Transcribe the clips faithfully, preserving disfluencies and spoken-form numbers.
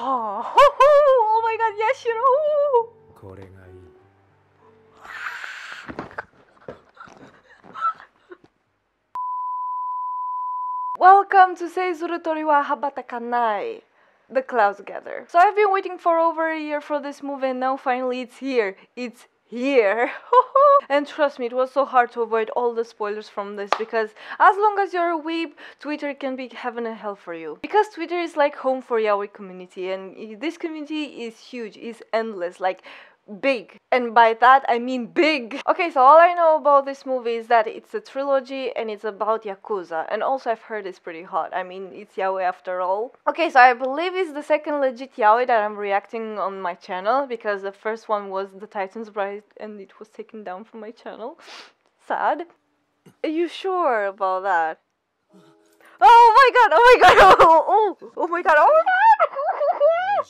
Oh, oh my god, Yashiro! Welcome to Saezuru Tori wa Habatakanai: The Clouds Gather. So I've been waiting for over a year for this movie and now finally it's here. It's here. And trust me, it was so hard to avoid all the spoilers from this, because as long as you're a weeb, Twitter can be heaven and hell for you. Because Twitter is like home for Yaoi community, and this community is huge, is endless, like big. And by that I mean big. Okay, so all I know about this movie is that it's a trilogy and it's about Yakuza. And also I've heard it's pretty hot. I mean, it's Yaoi after all. Okay, so I believe it's the second legit Yaoi that I'm reacting on my channel, because the first one was The Titans Bride and it was taken down from my channel. Sad. Are you sure about that? Oh my god, oh my god, oh, oh, oh my god, oh my god!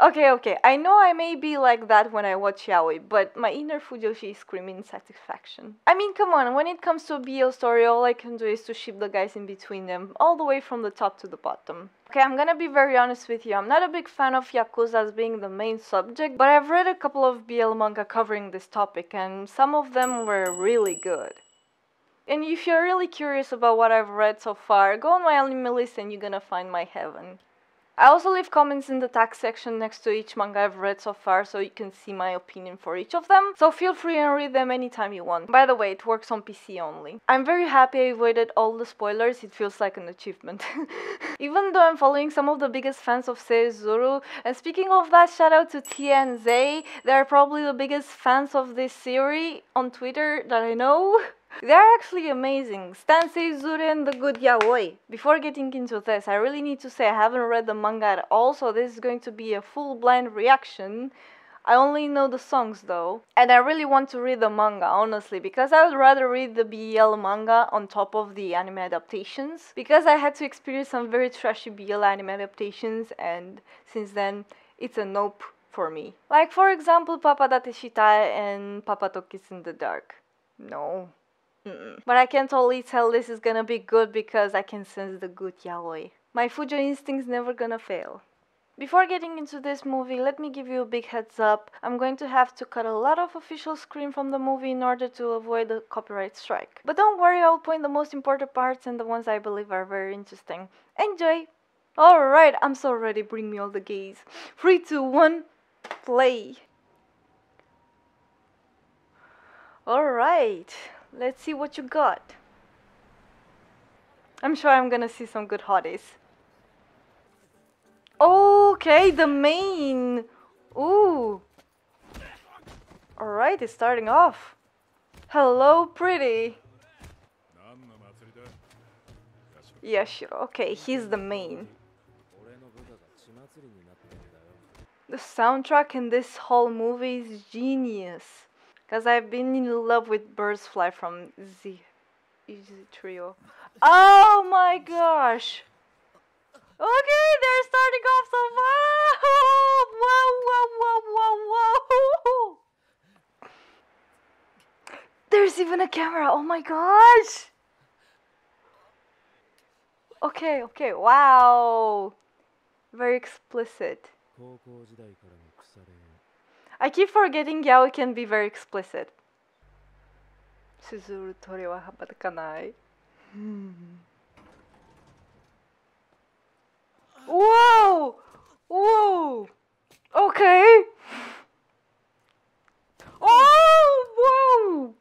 Okay, okay, I know I may be like that when I watch Yaoi, but my inner Fujoshi is screaming satisfaction. I mean, come on, when it comes to a B L story, all I can do is to ship the guys in between them, all the way from the top to the bottom. Okay, I'm gonna be very honest with you, I'm not a big fan of Yakuza as being the main subject, but I've read a couple of B L manga covering this topic, and some of them were really good. And if you're really curious about what I've read so far, go on my AnimeList and you're gonna find my heaven. I also leave comments in the tag section next to each manga I've read so far, so you can see my opinion for each of them, so feel free and read them anytime you want. By the way, it works on P C only. I'm very happy I avoided all the spoilers, it feels like an achievement. Even though I'm following some of the biggest fans of Saezuru, and speaking of that, shout out to T N Z, they are probably the biggest fans of this series on Twitter that I know. They're actually amazing. Stan Saezuru and the good Yaoi. Before getting into this, I really need to say I haven't read the manga at all, so this is going to be a full-blind reaction. I only know the songs though, and I really want to read the manga, honestly, because I would rather read the B L manga on top of the anime adaptations, because I had to experience some very trashy B L anime adaptations, and since then, it's a nope for me. Like, for example, Papa Date Shittai and Papa Tokis in the Dark. No. Mm-mm. But I can totally tell this is gonna be good because I can sense the good Yaoi. My Fujo instinct's never gonna fail. Before getting into this movie, let me give you a big heads up. I'm going to have to cut a lot of official screen from the movie in order to avoid a copyright strike. But don't worry, I'll point the most important parts and the ones I believe are very interesting. Enjoy! Alright, I'm so ready, bring me all the gays. three, two, one, play! Alright. Let's see what you got. I'm sure I'm gonna see some good hotties. Okay, the main. Ooh. Alright, it's starting off. Hello, pretty. Yeah, sure. Okay, he's the main. The soundtrack in this whole movie is genius. Because I've been in love with Birds Fly from the H D Trio. Oh my gosh! Okay, they're starting off so well! Wow, wow, wow, wow, wow! There's even a camera! Oh my gosh! Okay, okay, wow! Very explicit. I keep forgetting Yaoi can be very explicit. Saezuru Tori wa Habatakanai. Whoa! Whoa! Okay! Oh! Whoa!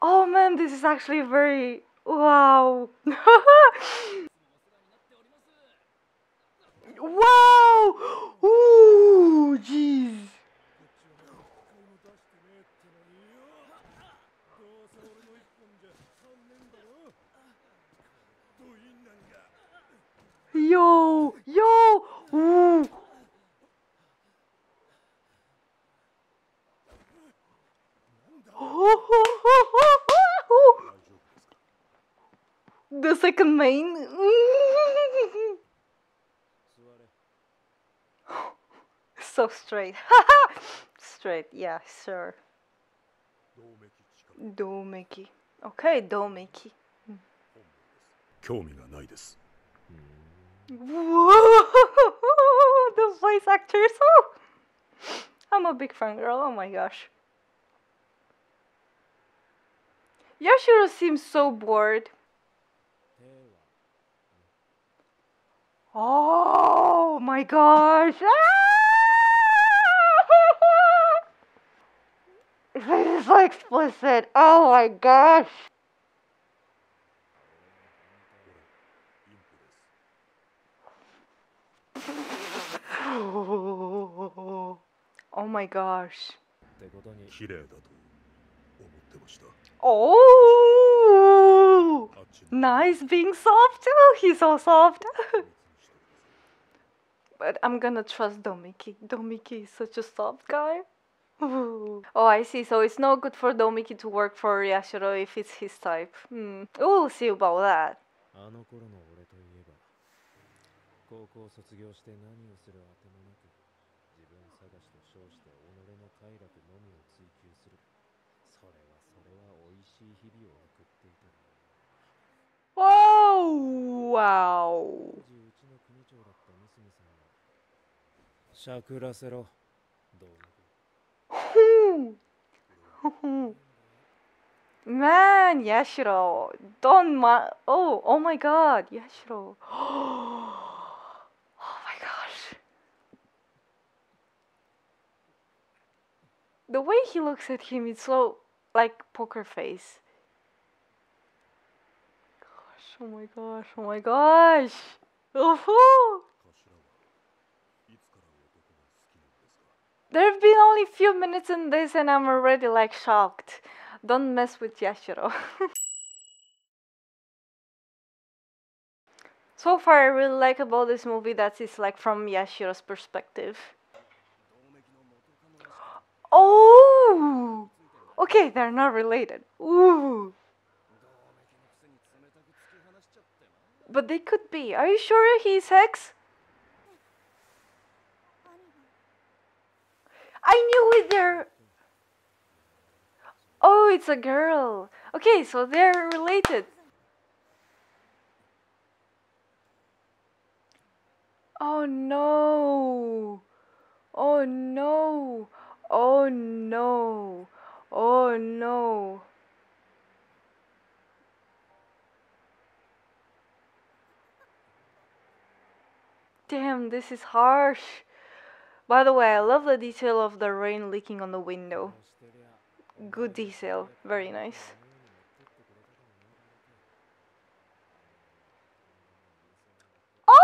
Oh man, this is actually very... Wow! Wow! Ooh, jeez! Yo! Yo! Ooh. The second main. So straight. Straight, yeah, sure. Doumeki. Okay, Doumeki. 興味がないです。Whoa, the voice actors. Oh, I'm a big fan girl. Oh my gosh. Yashiro seems so bored. Oh my gosh. This is so explicit. Oh my gosh. Oh my gosh. Oh, nice being soft. Oh, he's so soft. But I'm gonna trust Doumeki. Doumeki is such a soft guy. Ooh. Oh, I see. So it's not good for Doumeki to work for Yashiro if it's his type. Hmm. We'll see about that. Oh, wow. Man, Yashiro, don't ma- oh, oh my god, Yashiro. Oh my gosh. The way he looks at him, it's so, like, poker face. Gosh, oh my gosh, oh my gosh. Oh-hoo. There have been only a few minutes in this and I'm already like shocked. Don't mess with Yashiro. So far I really like about this movie that it's like from Yashiro's perspective. Oh! Okay, they're not related. Ooh! But they could be. Are you sure he's Hex? I knew it there. Oh, it's a girl. Okay, so they're related. Oh no. Oh no. Oh no. Oh no. Damn, this is harsh. By the way, I love the detail of the rain leaking on the window. Good detail, very nice. Oh!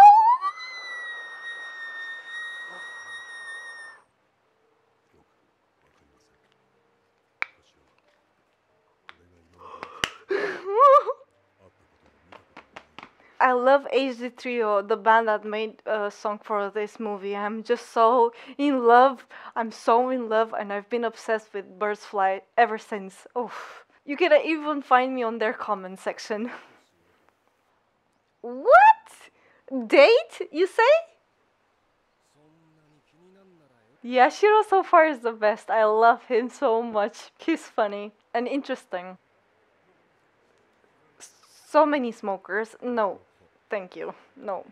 I love H D Trio, the band that made a song for this movie. I'm just so in love. I'm so in love, and I've been obsessed with Birds Fly ever since. Oof. You can even find me on their comment section. What? Date, you say? Yashiro so far is the best. I love him so much. He's funny and interesting. So many smokers. No. Thank you. No.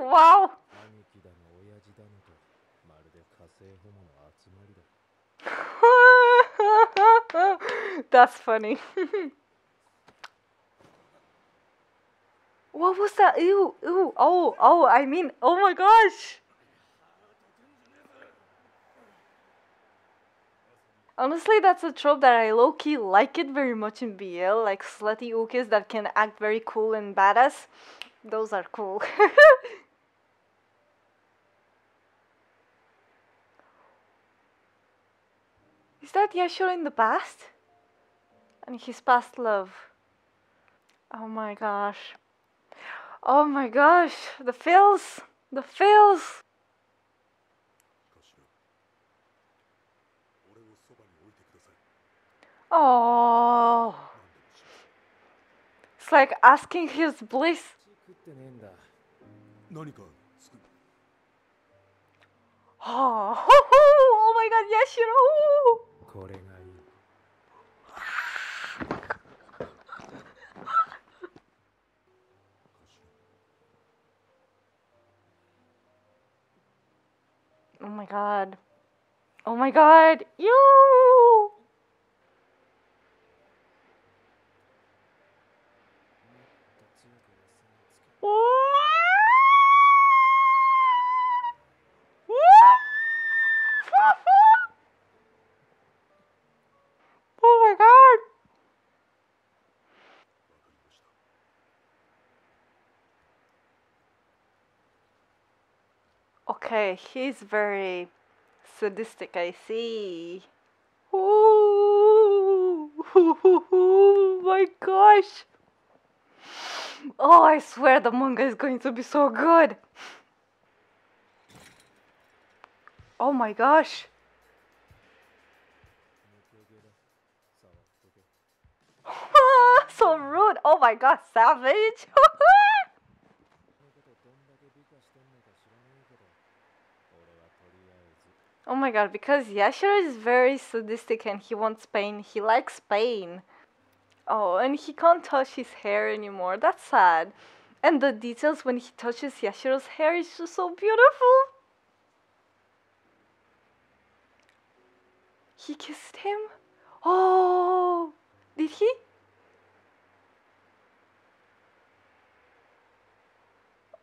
Wow. That's funny. What was that? Ew, ew. Oh, oh, I mean, oh my gosh. Honestly, that's a trope that I low-key like it very much in B L, like slutty ukes that can act very cool and badass. Those are cool. Is that Yashiro in the past? And his past love. Oh my gosh. Oh my gosh, the feels, the feels. Oh, it's like asking his bliss. Oh, oh my god, Yashiro! Oh my god. Oh my god. You. Okay, he's very sadistic, I see. Ooh, oh my gosh. Oh, I swear the manga is going to be so good. Oh my gosh. So rude. Oh my god, savage. Oh my god, because Yashiro is very sadistic and he wants pain. He likes pain. Oh, and he can't touch his hair anymore. That's sad. And the details when he touches Yashiro's hair is just so beautiful. He kissed him? Oh, did he?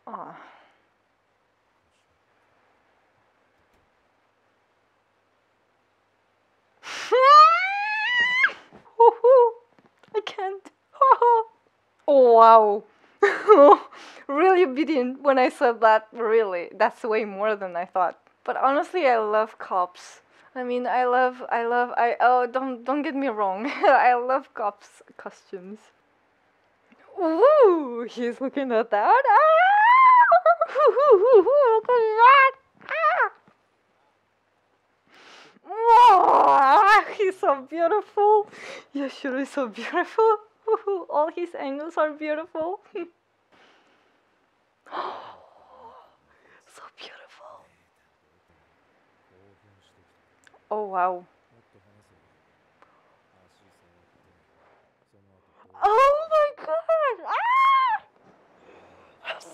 Oh. I can't. Oh wow. Really obedient when I said that. Really, that's way more than I thought. But honestly, I love cops. I mean, I love, I love, I oh don't don't get me wrong. I love cops costumes. Ooh, he's looking at that. Ah! Look at that. Ah! Wow, he's so beautiful. Yashiro is so beautiful. All his angles are beautiful. So beautiful. Oh wow. Oh my god. Ah!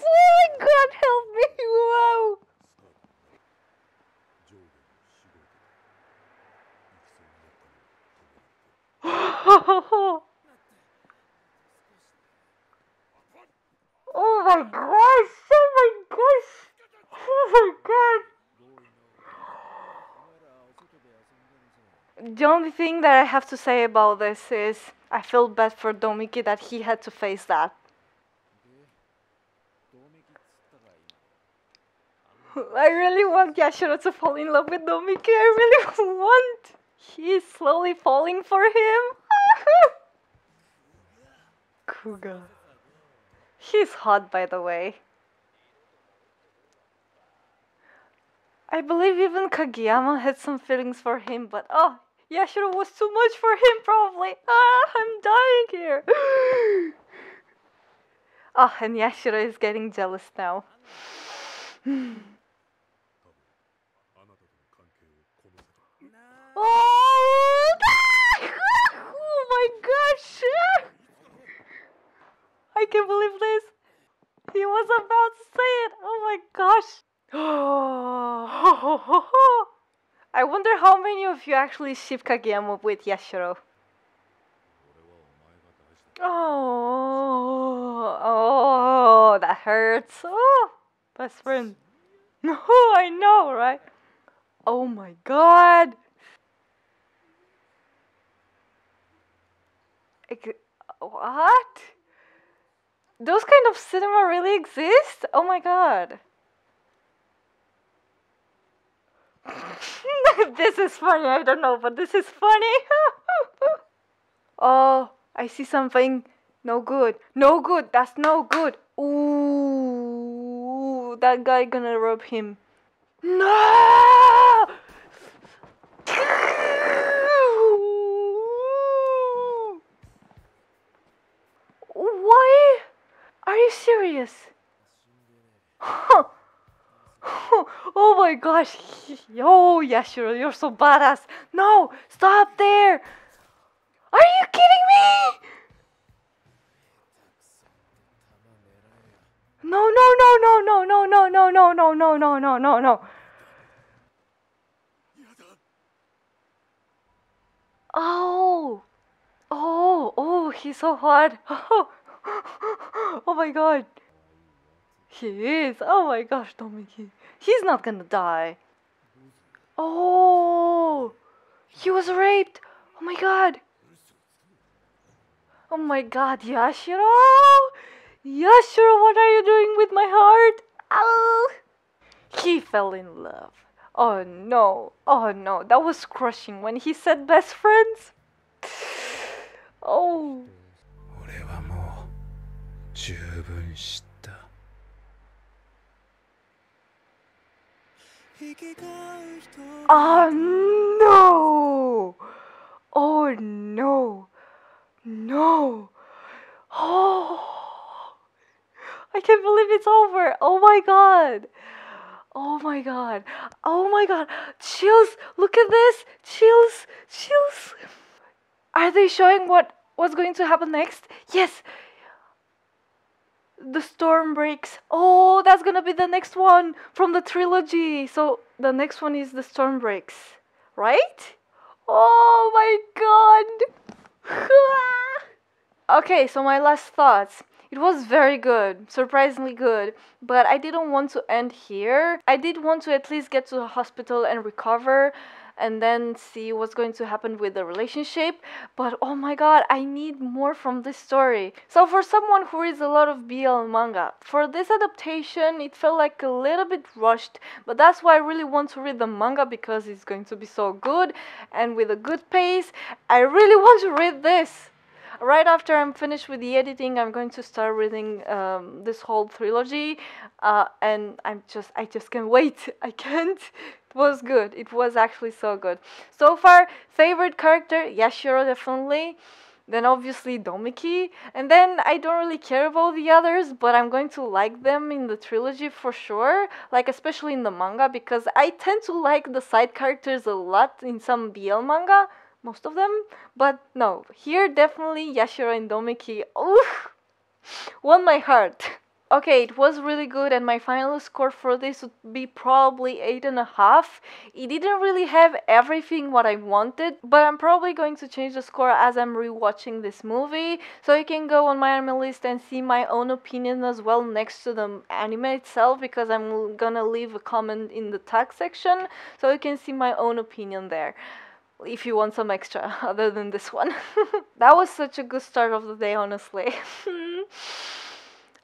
Oh my god, help me. Wow. Oh my gosh! Oh my gosh! Oh my god! The only thing that I have to say about this is I feel bad for Doumeki that he had to face that. I really want Yashiro to fall in love with Doumeki. I really want. He is slowly falling for him. Kuga. He's hot, by the way. I believe even Kageyama had some feelings for him, but oh, Yashiro was too much for him, probably. Ah, I'm dying here. Oh, and Yashiro is getting jealous now. Oh, oh my gosh! I can't believe this. He was about to say it. Oh my gosh! Oh. I wonder how many of you actually ship Kageyama with Yashiro. Oh, oh, that hurts. Oh, best friend. No, I know, right? Oh my god. What? Those kind of cinema really exist? Oh my god. This is funny, I don't know, but this is funny. Oh, I see something. No good. No good, that's no good. Ooh, that guy gonna rob him. No! Why? Are you serious? Huh. Oh my gosh. Yo, Yashiro, you're so badass. No, stop there. Are you kidding me? No, no, no, no, no, no, no, no, no, no, no, no, no, no, no. Oh! Oh! Oh, he's so hot! Oh my god! He is! Oh my gosh, Doumeki! He's not gonna die! Oh! He was raped! Oh my god! Oh my god, Yashiro! Yashiro, what are you doing with my heart? Ow! He fell in love. Oh no, oh no, that was crushing when he said best friends. Oh. Oh no! Oh no! No! Oh! I can't believe it's over! Oh my god! Oh my god! Oh my god! Chills! Look at this! Chills! Chills! Are they showing what what's going to happen next? Yes! The Storm Breaks. Oh, that's gonna be the next one from the trilogy. So the next one is The Storm Breaks, right? Oh my god! Okay, so my last thoughts. It was very good, surprisingly good, but I didn't want to end here. I did want to at least get to the hospital and recover and then see what's going to happen with the relationship, but oh my god, I need more from this story. So for someone who reads a lot of B L manga, for this adaptation it felt like a little bit rushed, but that's why I really want to read the manga because it's going to be so good and with a good pace. I really want to read this. Right after I'm finished with the editing, I'm going to start reading um, this whole trilogy, uh, and I'm just, I just can't wait. I can't. It was good. It was actually so good. So far, favorite character, Yashiro definitely. Then obviously Doumeki. And then I don't really care about the others, but I'm going to like them in the trilogy for sure. Like especially in the manga, because I tend to like the side characters a lot in some B L manga. Most of them, but no, here definitely Yashiro and Doumeki, oof, won my heart. Okay, it was really good and my final score for this would be probably eight and a half. It didn't really have everything what I wanted, but I'm probably going to change the score as I'm rewatching this movie, so you can go on my anime list and see my own opinion as well next to the anime itself, because I'm gonna leave a comment in the tag section, so you can see my own opinion there. If you want some extra other than this one. That was such a good start of the day, honestly.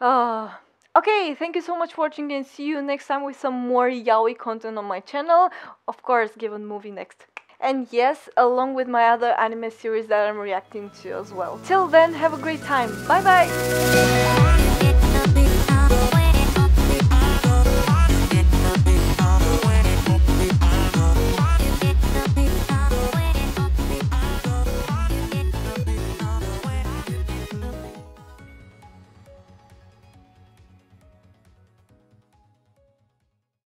uh, okay, thank you so much for watching and see you next time with some more yaoi content on my channel. Of course, given movie next. And yes, along with my other anime series that I'm reacting to as well. Till then, have a great time. Bye bye!